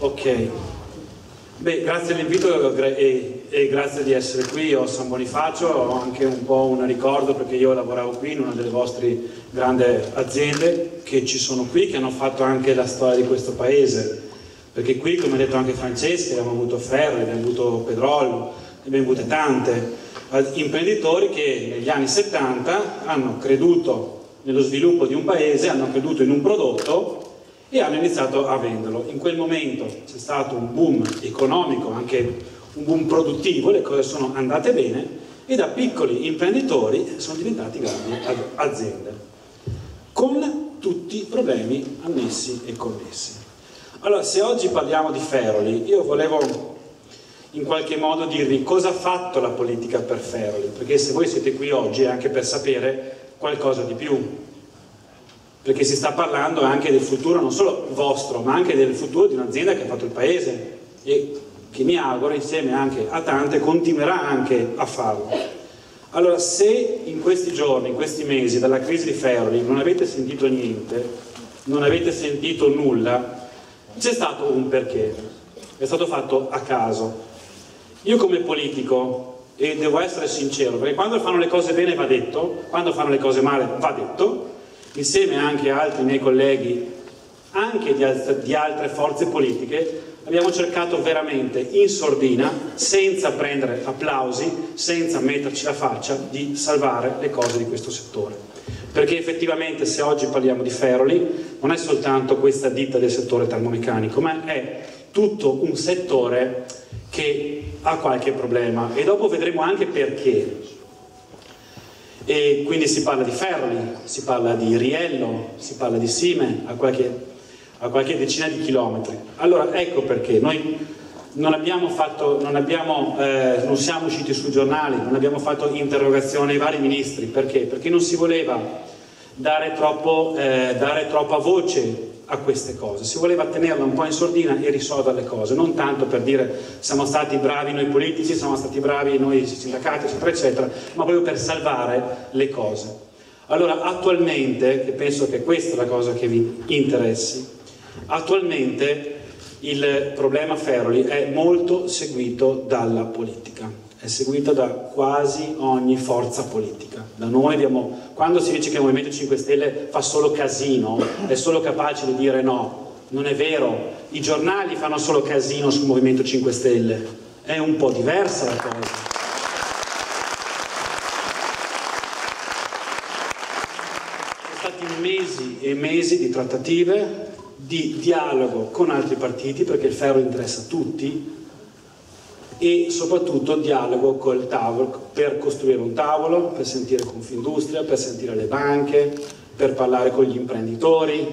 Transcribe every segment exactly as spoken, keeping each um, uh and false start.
Ok, beh, grazie dell'invito e, e grazie di essere qui. Io San Bonifacio, ho anche un po' un ricordo perché io lavoravo qui in una delle vostre grandi aziende che ci sono qui, che hanno fatto anche la storia di questo paese, perché qui, come ha detto anche Francesca, abbiamo avuto Ferri, abbiamo avuto Pedrollo, abbiamo avute tante imprenditori che negli anni settanta hanno creduto nello sviluppo di un paese, hanno creduto in un prodotto e hanno iniziato a venderlo. In quel momento c'è stato un boom economico, anche un boom produttivo, le cose sono andate bene e da piccoli imprenditori sono diventati grandi aziende, con tutti i problemi annessi e connessi. Allora, se oggi parliamo di Ferroli, io volevo in qualche modo dirvi cosa ha fatto la politica per Ferroli, perché se voi siete qui oggi è anche per sapere qualcosa di più, perché si sta parlando anche del futuro non solo vostro, ma anche del futuro di un'azienda che ha fatto il paese e che mi auguro insieme anche a tante continuerà anche a farlo. Allora, se in questi giorni, in questi mesi, dalla crisi di Ferroli non avete sentito niente, non avete sentito nulla, c'è stato un perché, è stato fatto a caso. Io come politico, e devo essere sincero, perché quando fanno le cose bene va detto, quando fanno le cose male va detto, insieme anche a altri miei colleghi, anche di, alt di altre forze politiche, abbiamo cercato veramente in sordina, senza prendere applausi, senza metterci la faccia, di salvare le cose di questo settore. Perché effettivamente se oggi parliamo di Ferroli, non è soltanto questa ditta del settore termomeccanico, ma è tutto un settore che ha qualche problema e dopo vedremo anche perché. E quindi si parla di Ferroli, si parla di Riello, si parla di Sime a qualche, a qualche decina di chilometri. Allora ecco perché noi non abbiamo fatto, non, abbiamo, eh, non siamo usciti sui giornali, non abbiamo fatto interrogazione ai vari ministri. Perché? Perché non si voleva dare, troppo, eh, dare troppa voce a queste cose, si voleva tenerla un po' in sordina e risolvere le cose, non tanto per dire siamo stati bravi noi politici, siamo stati bravi noi sindacati, eccetera, eccetera, ma proprio per salvare le cose. Allora attualmente, che penso che questa è la cosa che vi interessi, attualmente il problema Ferroli è molto seguito dalla politica, è seguito da quasi ogni forza politica. Da noi abbiamo, quando si dice che il Movimento cinque Stelle fa solo casino, è solo capace di dire no, non è vero, i giornali fanno solo casino sul Movimento cinque Stelle, è un po' diversa la cosa. Sono stati mesi e mesi di trattative, di dialogo con altri partiti, perché il ferro interessa tutti, e soprattutto dialogo col tavolo, per costruire un tavolo, per sentire Confindustria, per sentire le banche, per parlare con gli imprenditori,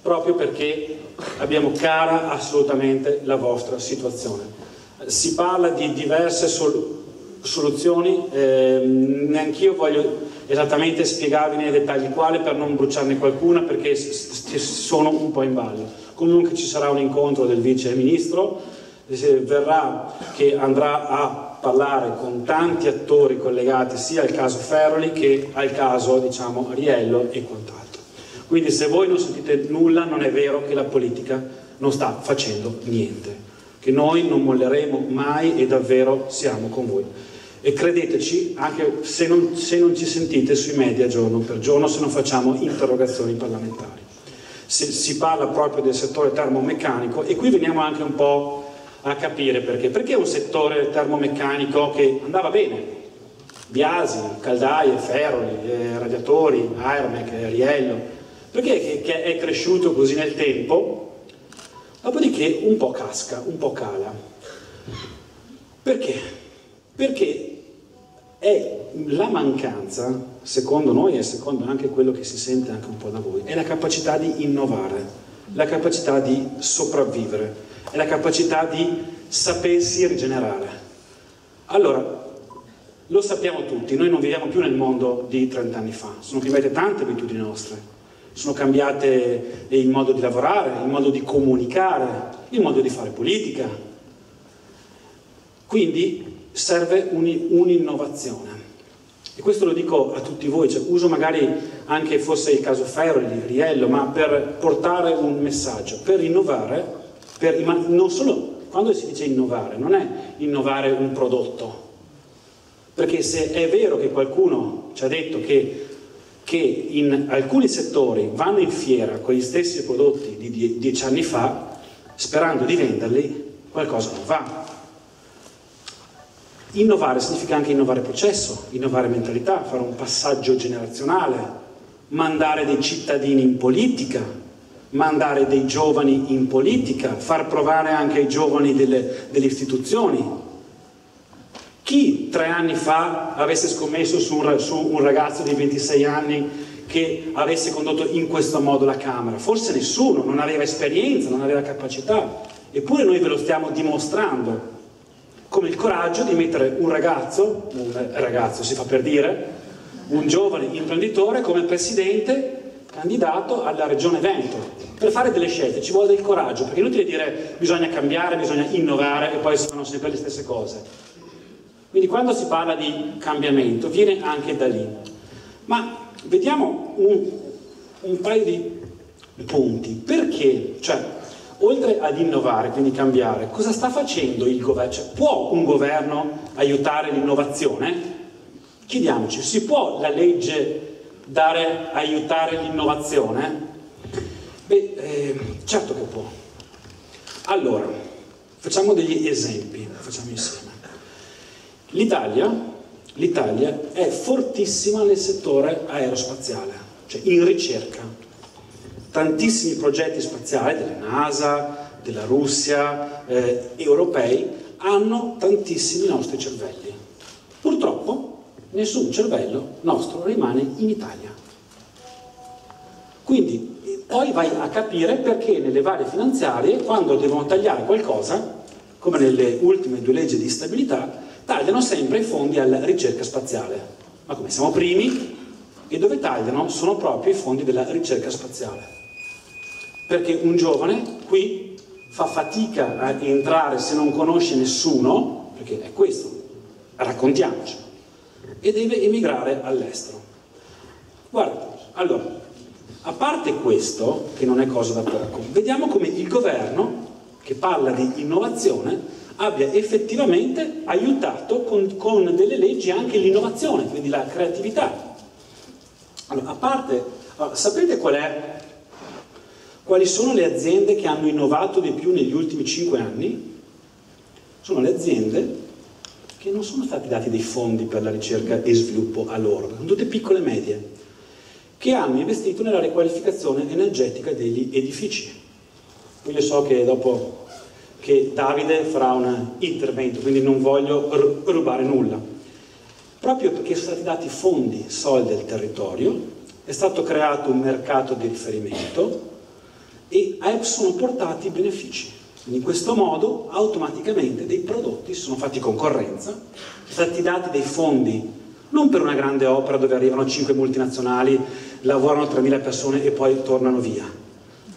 proprio perché abbiamo cara assolutamente la vostra situazione. Si parla di diverse sol soluzioni, eh, neanch'io voglio esattamente spiegarvi nei dettagli quale per non bruciarne qualcuna, perché sono un po' in ballo. Comunque ci sarà un incontro del vice ministro, verrà, che andrà a parlare con tanti attori collegati sia al caso Ferroli che al caso, diciamo, Riello e quant'altro. Quindi se voi non sentite nulla non è vero che la politica non sta facendo niente, che noi non molleremo mai e davvero siamo con voi. E credeteci, anche se non, se non ci sentite sui media giorno per giorno, se non facciamo interrogazioni parlamentari. Se, si parla proprio del settore termomeccanico e qui veniamo anche un po' a capire perché, perché è un settore termomeccanico che andava bene, Biasi, Caldaie, Ferroli, eh, Radiatori, Aermec, eh, Riello, perché che è cresciuto così nel tempo, dopodiché un po' casca, un po' cala. Perché? Perché è la mancanza, secondo noi e secondo anche quello che si sente anche un po' da voi, è la capacità di innovare, la capacità di sopravvivere, è la capacità di sapersi rigenerare. Allora, lo sappiamo tutti, noi non viviamo più nel mondo di trent'anni fa, sono cambiate tante abitudini nostre, sono cambiate il modo di lavorare, il modo di comunicare, il modo di fare politica. Quindi serve un'innovazione. E questo lo dico a tutti voi, cioè, uso magari anche forse il caso Ferroli, Riello, ma per portare un messaggio, per innovare per, ma non solo, quando si dice innovare, non è innovare un prodotto, perché se è vero che qualcuno ci ha detto che, che in alcuni settori vanno in fiera con gli stessi prodotti di die, dieci anni fa, sperando di venderli, qualcosa non va. Innovare significa anche innovare processo, innovare mentalità, fare un passaggio generazionale, mandare dei cittadini in politica, mandare dei giovani in politica, far provare anche ai giovani delle, delle istituzioni. Chi tre anni fa avesse scommesso su un, su un ragazzo di ventisei anni che avesse condotto in questo modo la Camera? Forse nessuno, non aveva esperienza, non aveva capacità, eppure noi ve lo stiamo dimostrando, come il coraggio di mettere un ragazzo, un ragazzo si fa per dire, un giovane imprenditore come presidente candidato alla Regione Veneto. Per fare delle scelte ci vuole del coraggio, perché è inutile dire bisogna cambiare, bisogna innovare e poi si fanno sempre le stesse cose. Quindi quando si parla di cambiamento viene anche da lì. Ma vediamo un, un paio di punti. Perché? Cioè, oltre ad innovare, quindi cambiare, cosa sta facendo il governo? Cioè, può un governo aiutare l'innovazione? Chiediamoci, si può la legge dare, aiutare l'innovazione? Beh, eh, certo che può. Allora, facciamo degli esempi, facciamo insieme. L'Italia, l'Italia è fortissima nel settore aerospaziale, cioè in ricerca. Tantissimi progetti spaziali della NASA, della Russia, eh, europei, hanno tantissimi nostri cervelli. Purtroppo nessun cervello nostro rimane in Italia. Quindi poi vai a capire perché nelle varie finanziarie, quando devono tagliare qualcosa, come nelle ultime due leggi di stabilità, tagliano sempre i fondi alla ricerca spaziale. Ma come siamo primi, e dove tagliano sono proprio i fondi della ricerca spaziale. Perché un giovane qui fa fatica a entrare se non conosce nessuno, perché è questo, raccontiamoci, e deve emigrare all'estero. Guarda, allora, a parte questo, che non è cosa da poco, vediamo come il governo, che parla di innovazione, abbia effettivamente aiutato con, con delle leggi anche l'innovazione, quindi la creatività. Allora, a parte, allora, sapete qual è, quali sono le aziende che hanno innovato di più negli ultimi cinque anni? Sono le aziende che non sono stati dati dei fondi per la ricerca e sviluppo a loro, sono tutte piccole e medie, che hanno investito nella riqualificazione energetica degli edifici. Quindi so che dopo che Davide farà un intervento, quindi non voglio rubare nulla. Proprio perché sono stati dati fondi, soldi al territorio, è stato creato un mercato di riferimento e sono portati benefici. In questo modo automaticamente dei prodotti sono fatti concorrenza, sono stati dati dei fondi non per una grande opera dove arrivano cinque multinazionali, lavorano tremila persone e poi tornano via.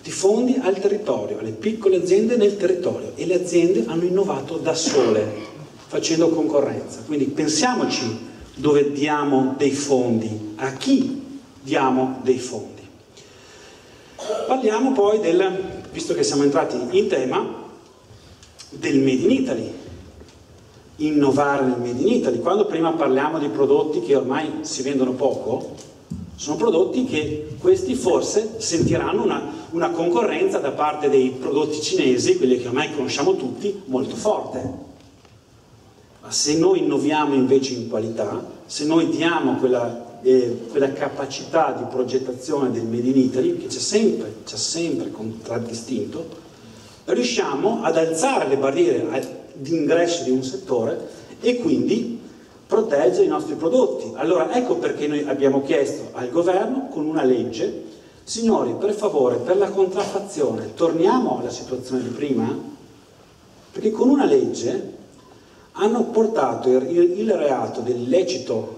Di fondi al territorio, alle piccole aziende nel territorio, e le aziende hanno innovato da sole facendo concorrenza. Quindi pensiamoci dove diamo dei fondi, a chi diamo dei fondi. Parliamo poi del, visto che siamo entrati in tema, del Made in Italy, innovare nel Made in Italy. Quando prima parliamo di prodotti che ormai si vendono poco, sono prodotti che questi forse sentiranno una, una concorrenza da parte dei prodotti cinesi, quelli che ormai conosciamo tutti, molto forte. Ma se noi innoviamo invece in qualità, se noi diamo quella Eh, quella capacità di progettazione del Made in Italy che c'è sempre, c'è sempre contraddistinto, riusciamo ad alzare le barriere d'ingresso di un settore e quindi proteggere i nostri prodotti. Allora ecco perché noi abbiamo chiesto al governo con una legge: signori, per favore, per la contraffazione torniamo alla situazione di prima, perché con una legge hanno portato il, il, il reato dell'illecito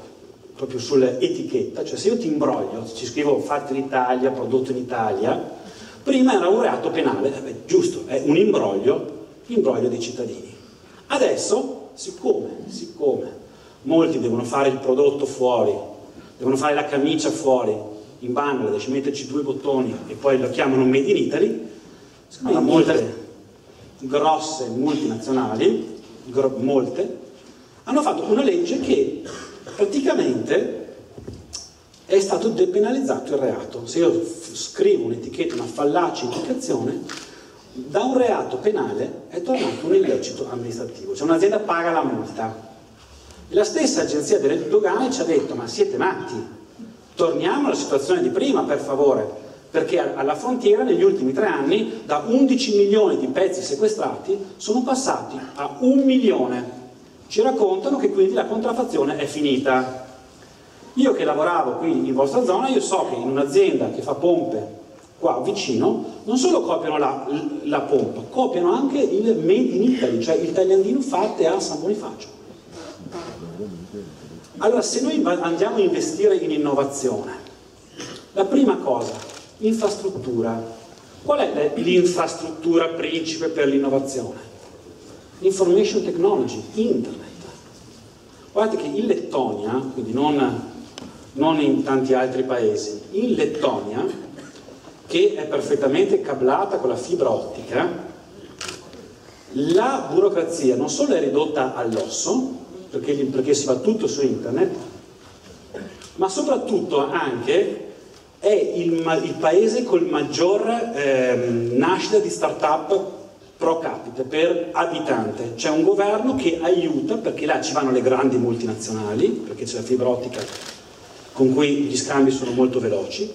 proprio sull'etichetta, cioè se io ti imbroglio, ci scrivo fatto in Italia, prodotto in Italia, prima era un reato penale, eh beh, giusto, è un imbroglio, imbroglio dei cittadini. Adesso, siccome, siccome molti devono fare il prodotto fuori, devono fare la camicia fuori, in Bangladesh, metterci due bottoni e poi lo chiamano Made in Italy, secondo me molte, grosse multinazionali, gro molte, hanno fatto una legge che praticamente è stato depenalizzato il reato. Se io scrivo un'etichetta, una fallace indicazione, da un reato penale è tornato un illecito amministrativo, cioè un'azienda paga la multa. La stessa agenzia delle dogane ci ha detto: ma siete matti, torniamo alla situazione di prima per favore, perché alla frontiera negli ultimi tre anni da undici milioni di pezzi sequestrati sono passati a un milione. Ci raccontano che quindi la contraffazione è finita. Io che lavoravo qui in vostra zona, io so che in un'azienda che fa pompe qua vicino, non solo copiano la, la pompa, copiano anche il Made in Italy, cioè il tagliandino fatto a San Bonifacio. Allora, se noi andiamo a investire in innovazione, la prima cosa, infrastruttura. Qual è l'infrastruttura principe per l'innovazione? Information technology, internet. Guardate che in Lettonia, quindi non, non in tanti altri paesi, in Lettonia, che è perfettamente cablata con la fibra ottica, la burocrazia non solo è ridotta all'osso, Perché, perché si fa tutto su internet, ma soprattutto anche è il, il paese col maggior ehm, nascita di start-up pro capite, per abitante. C'è un governo che aiuta, perché là ci vanno le grandi multinazionali, perché c'è la fibra ottica con cui gli scambi sono molto veloci,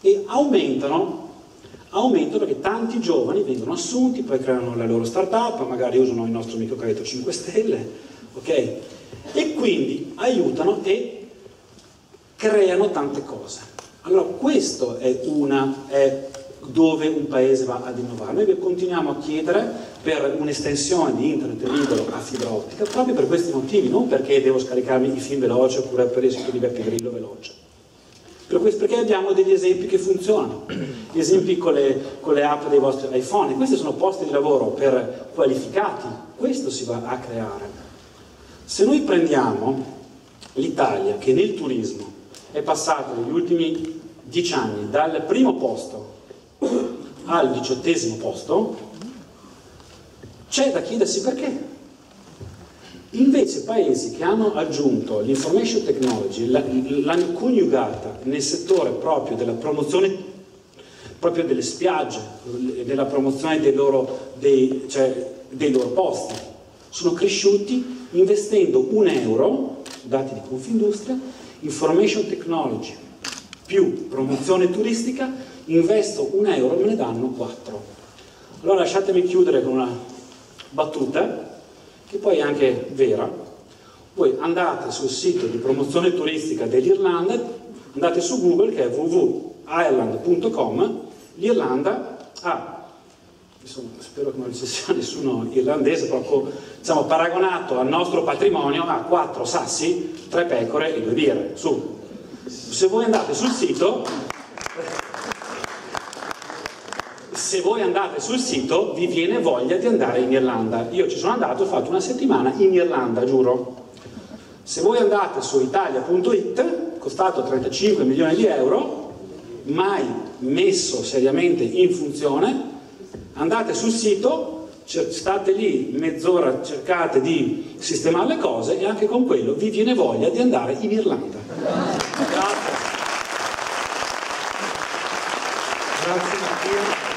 e aumentano, aumentano perché tanti giovani vengono assunti, poi creano la loro start-up, magari usano il nostro microcredito cinque stelle, ok? E quindi aiutano e creano tante cose. Allora, questo è una è dove un paese va ad innovare. Noi continuiamo a chiedere per un'estensione di internet libero a fibra ottica proprio per questi motivi, non perché devo scaricarmi i film veloce oppure per esempio di Beppe Grillo veloce, per questo, perché abbiamo degli esempi che funzionano, gli esempi con le, con le app dei vostri iPhone. Questi sono posti di lavoro per qualificati, questo si va a creare. Se noi prendiamo l'Italia, che nel turismo è passata negli ultimi dieci anni dal primo posto al diciottesimo posto, c'è da chiedersi perché. Invece paesi che hanno aggiunto l'information technology, l'hanno coniugata nel settore proprio della promozione proprio delle spiagge, della promozione dei loro, dei, cioè, dei loro posti, sono cresciuti investendo un euro, dati di Confindustria, information technology più promozione turistica, investo un euro, me ne danno quattro. Allora lasciatemi chiudere con una battuta, che poi è anche vera. Voi andate sul sito di promozione turistica dell'Irlanda, andate su Google, che è w w w punto ireland punto com, l'Irlanda ha, spero che non ci sia nessuno irlandese, però diciamo, paragonato al nostro patrimonio, ha quattro sassi, tre pecore e due birre. Su, se voi andate sul sito, se voi andate sul sito vi viene voglia di andare in Irlanda. Io ci sono andato, ho fatto una settimana in Irlanda, giuro. Se voi andate su italia punto it, costato trentacinque milioni di euro, mai messo seriamente in funzione. Andate sul sito, state lì mezz'ora, cercate di sistemare le cose e anche con quello vi viene voglia di andare in Irlanda. Grazie. Grazie Mattia.